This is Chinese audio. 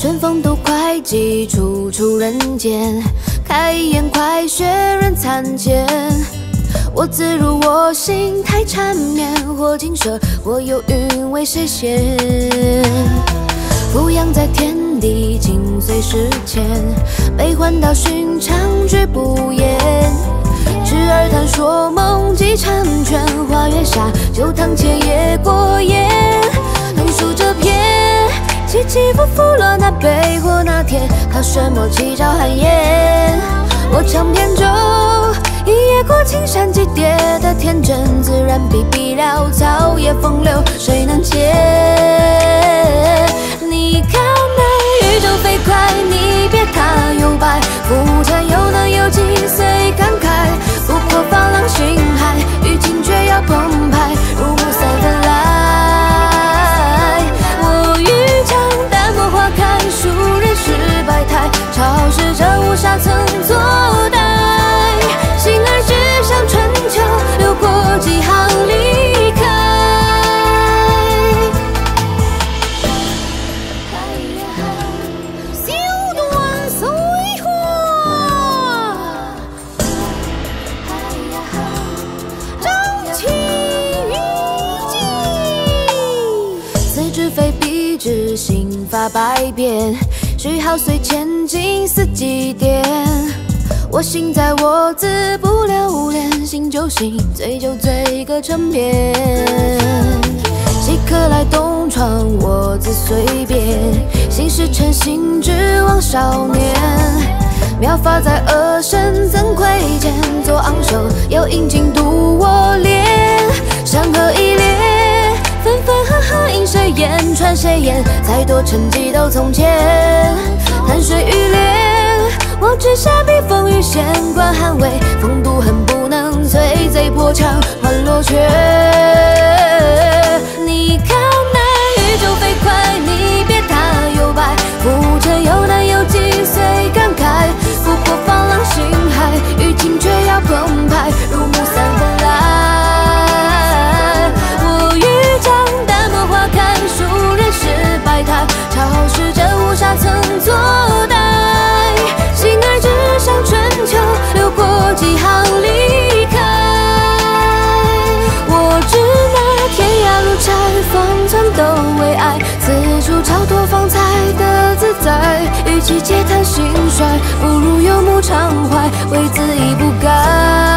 春风都快寄，处处人间。开眼快雪人参见，我自如我心太缠绵。或锦瑟，或有韵味诗仙。俯仰在天地，静随时间。悲欢到寻常，绝不言。痴儿贪说梦几婵娟，花月下，酒堂前夜过夜。横竖这篇。 起起伏伏落那悲或那甜，靠什么起朝寒烟？我唱扁舟，一夜过青山几叠的天真，自然比潦草也风流，谁能解？你靠南，宇宙飞快，你别他有白，浮沉又能有几岁感慨？不过放浪形骸，雨情却要澎湃，如暮塞芬来。 数人世百态，潮湿这无暇曾坐待。心儿只向春秋，流过几行离开。小段水花，争取雨季。此志非彼志，心。 发百变，虚耗随前进似祭奠。我心在我自不留恋，心就心，醉就醉个沉遍。稀客来东窗，我自随便。心事成心，只望少年。妙发在额身，怎窥见？左昂首，右引颈，渡我脸。山河一列。 分分合合，因谁言传谁言，再多成绩都从前。潭水欲裂，我只下笔风雨线，观寒微，风度恨不能摧，贼破墙换落雪。你靠南，宇宙飞快，你别他有白，浮沉又难有几岁感慨，不过放浪形骸，雨情却要澎湃，如暮散纷来。 百态，潮湿这无暇曾坐待。心儿只向春秋，流过几行离开。我知那天涯路窄，方寸都为爱。此处超脱，方才的自在。与其嗟叹兴衰，不如游目畅怀，为自意不改。